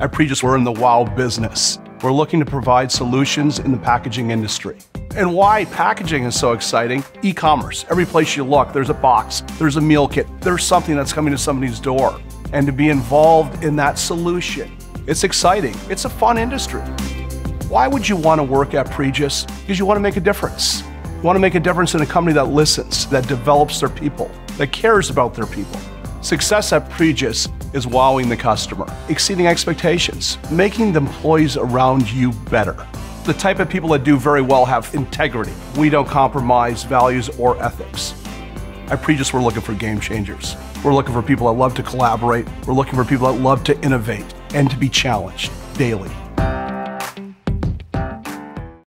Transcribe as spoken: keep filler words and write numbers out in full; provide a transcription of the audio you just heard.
At Pregis, we're in the wow business. We're looking to provide solutions in the packaging industry. And why packaging is so exciting? E-commerce. Every place you look, there's a box, there's a meal kit, there's something that's coming to somebody's door. And to be involved in that solution, it's exciting. It's a fun industry. Why would you want to work at Pregis? Because you want to make a difference. You want to make a difference in a company that listens, that develops their people, that cares about their people. Success at Pregis is wowing the customer, exceeding expectations, making the employees around you better. The type of people that do very well have integrity. We don't compromise values or ethics. At Pregis, we're looking for game changers. We're looking for people that love to collaborate. We're looking for people that love to innovate and to be challenged daily.